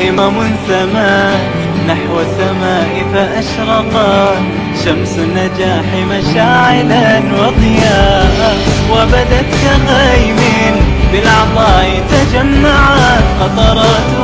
همم سماء نحو السماء فأشرقا شمس النجاح مشاعلا وضياء، وبدت كغيم بالعطاء تجمعت قطرات